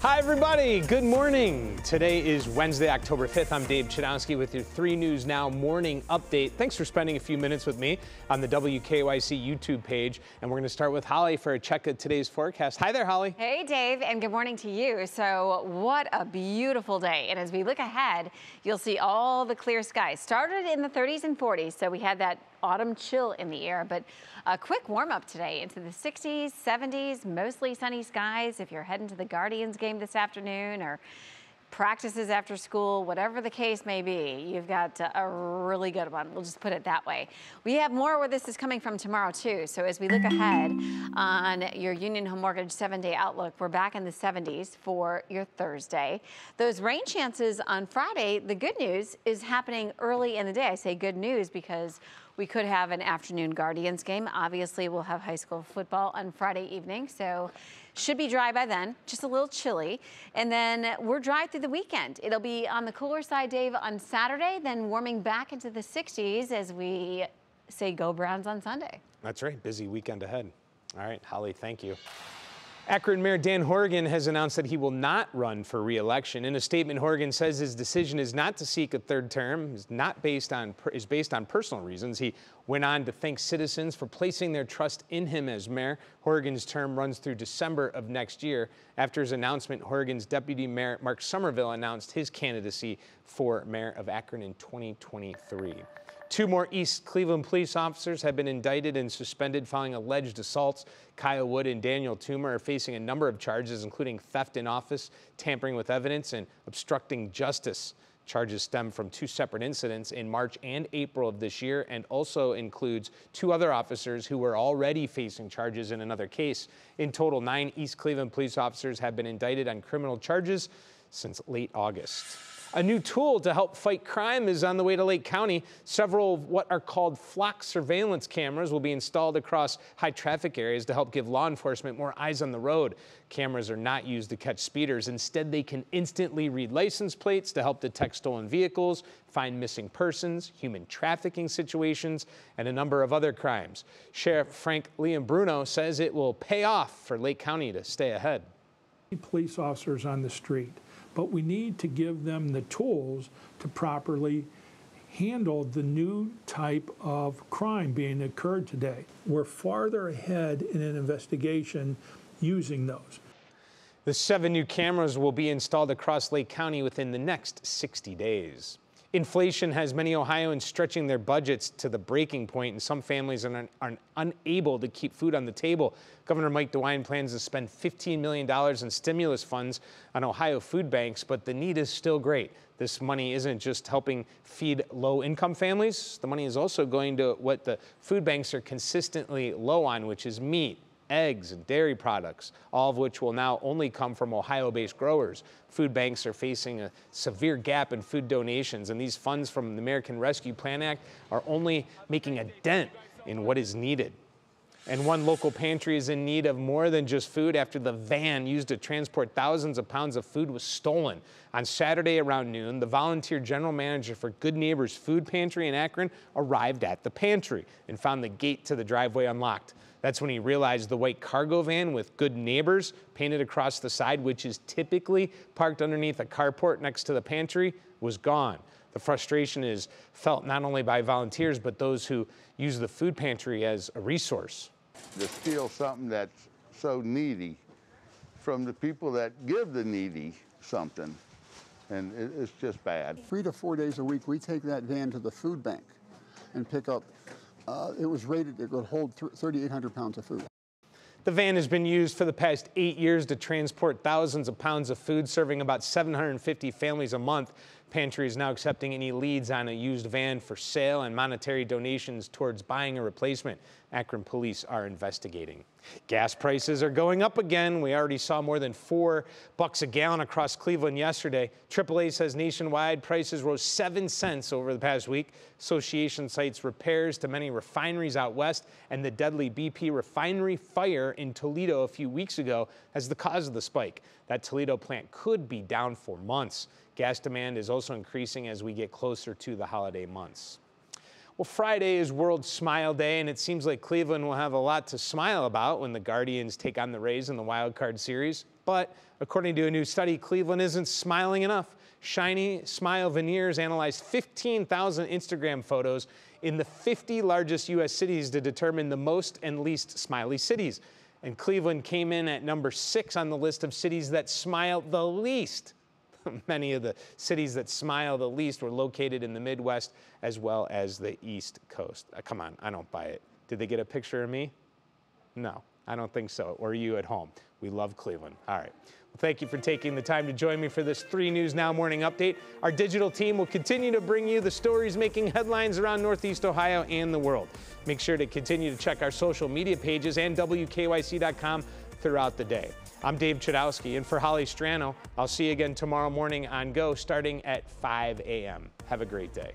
Hi, everybody. Good morning. Today is Wednesday, October 5th. I'm Dave Chudowsky with your 3 News Now morning update. Thanks for spending a few minutes with me on the WKYC YouTube page. And we're going to start with Holly for a check of today's forecast. Hi there, Holly. Hey, Dave, and good morning to you. So what a beautiful day. And as we look ahead, you'll see all the clear skies. Started in the 30s and 40s, so we had that autumn chill in the air, but a quick warm up today into the 60s, 70s, mostly sunny skies. If you're heading to the Guardians game this afternoon or practices after school, whatever the case may be, you've got a really good one. We'll just put it that way. We have more where this is coming from tomorrow too. So as we look ahead on your Union Home Mortgage 7-day outlook, we're back in the 70s for your Thursday. Those rain chances on Friday, the good news is happening early in the day. I say good news because we could have an afternoon Guardians game. Obviously, we'll have high school football on Friday evening, so should be dry by then, just a little chilly. And then we're dry through the weekend. It'll be on the cooler side, Dave, on Saturday, then warming back into the 60s as we say go Browns on Sunday. That's right. Busy weekend ahead. All right, Holly, thank you. Akron Mayor Dan Horrigan has announced that he will not run for re-election. In a statement, Horrigan says his decision is not to seek a third term, is based on personal reasons. He went on to thank citizens for placing their trust in him as mayor. Horrigan's term runs through December of next year. After his announcement, Horrigan's deputy mayor, Mark Somerville, announced his candidacy for mayor of Akron in 2023. Two more East Cleveland police officers have been indicted and suspended following alleged assaults. Kyle Wood and Daniel Toomer are facing a number of charges, including theft in office, tampering with evidence, and obstructing justice. Charges stem from two separate incidents in March and April of this year, and also includes two other officers who were already facing charges in another case. In total, 9 East Cleveland police officers have been indicted on criminal charges since late August. A new tool to help fight crime is on the way to Lake County. Several of what are called flock surveillance cameras will be installed across high traffic areas to help give law enforcement more eyes on the road. Cameras are not used to catch speeders. Instead, they can instantly read license plates to help detect stolen vehicles, find missing persons, human trafficking situations, and a number of other crimes. Sheriff Frank Liam Bruno says it will pay off for Lake County to stay ahead. Police officers on the street, but we need to give them the tools to properly handle the new type of crime being occurred today. We're farther ahead in an investigation using those. The 7 new cameras will be installed across Lake County within the next 60 days. Inflation has many Ohioans stretching their budgets to the breaking point, and some families are unable to keep food on the table. Governor Mike DeWine plans to spend $15 million in stimulus funds on Ohio food banks, but the need is still great. This money isn't just helping feed low-income families. The money is also going to what the food banks are consistently low on, which is meat, eggs, and dairy products, all of which will now only come from Ohio-based growers. Food banks are facing a severe gap in food donations, and these funds from the American Rescue Plan Act are only making a dent in what is needed. And one local pantry is in need of more than just food after the van used to transport thousands of pounds of food was stolen. On Saturday around noon, the volunteer general manager for Good Neighbors Food Pantry in Akron arrived at the pantry and found the gate to the driveway unlocked. That's when he realized the white cargo van with Good Neighbors painted across the side, which is typically parked underneath a carport next to the pantry, was gone. The frustration is felt not only by volunteers, but those who use the food pantry as a resource. To steal something that's so needy from the people that give the needy something, and it's just bad. 3 to 4 days a week, we take that van to the food bank and pick up. It was rated it would hold 3,800 pounds of food. The van has been used for the past 8 years to transport thousands of pounds of food, serving about 750 families a month. Pantry is now accepting any leads on a used van for sale and monetary donations towards buying a replacement. Akron police are investigating. Gas prices are going up again. We already saw more than $4 a gallon across Cleveland yesterday. AAA says nationwide prices rose 7 cents over the past week. Association cites repairs to many refineries out west and the deadly BP refinery fire in Toledo a few weeks ago as the cause of the spike. That Toledo plant could be down for months. Gas demand is also increasing as we get closer to the holiday months. Well, Friday is World Smile Day, and it seems like Cleveland will have a lot to smile about when the Guardians take on the Rays in the Wild Card series. But according to a new study, Cleveland isn't smiling enough. Shiny Smile Veneers analyzed 15,000 Instagram photos in the 50 largest U.S. cities to determine the most and least smiley cities. And Cleveland came in at number 6 on the list of cities that smile the least. Many of the cities that smile the least were located in the Midwest as well as the East Coast. Come on, I don't buy it. Did they get a picture of me? No, I don't think so, or you at home. We love Cleveland. All right. Well, thank you for taking the time to join me for this 3 News Now morning update. Our digital team will continue to bring you the stories making headlines around Northeast Ohio and the world. Make sure to continue to check our social media pages and WKYC.com throughout the day. I'm Dave Chudowsky, and for Holly Strano, I'll see you again tomorrow morning on Go starting at 5 a.m. Have a great day.